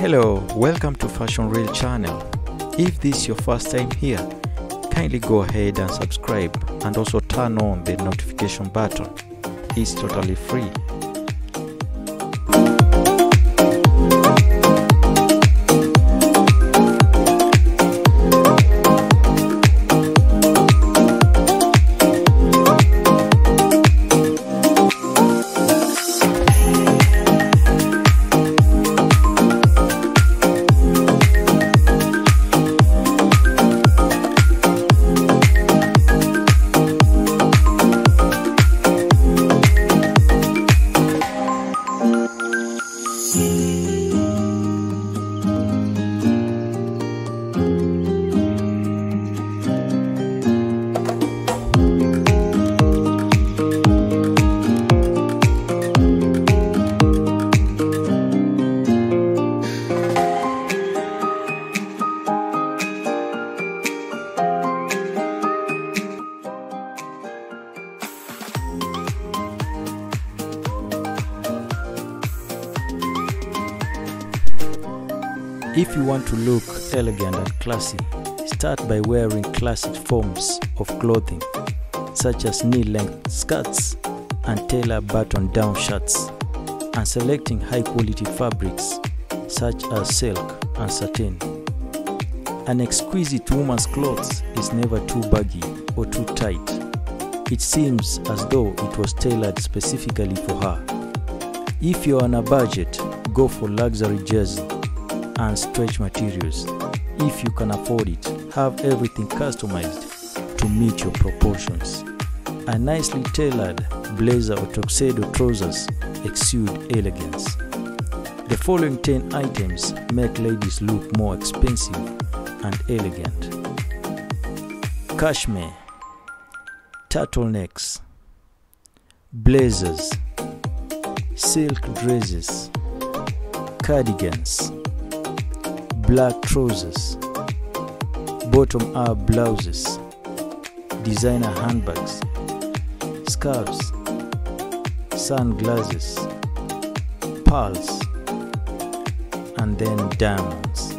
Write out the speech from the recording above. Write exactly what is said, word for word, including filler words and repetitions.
Hello, welcome to Fashion Reel channel. If this is your first time here, kindly go ahead and subscribe and also turn on the notification button. It's totally free. If you want to look elegant and classy, start by wearing classic forms of clothing such as knee-length skirts and tailor button-down shirts, and selecting high-quality fabrics such as silk and satin. An exquisite woman's clothes is never too baggy or too tight. It seems as though it was tailored specifically for her. If you're on a budget, go for luxury jersey and stretch materials. If you can afford it, have everything customized to meet your proportions. A nicely tailored blazer or tuxedo trousers exude elegance. The following ten items make ladies look more expensive and elegant. Cashmere, turtlenecks, blazers, silk dresses, cardigans, black trousers, bottom-up blouses, designer handbags, scarves, sunglasses, pearls, and then diamonds.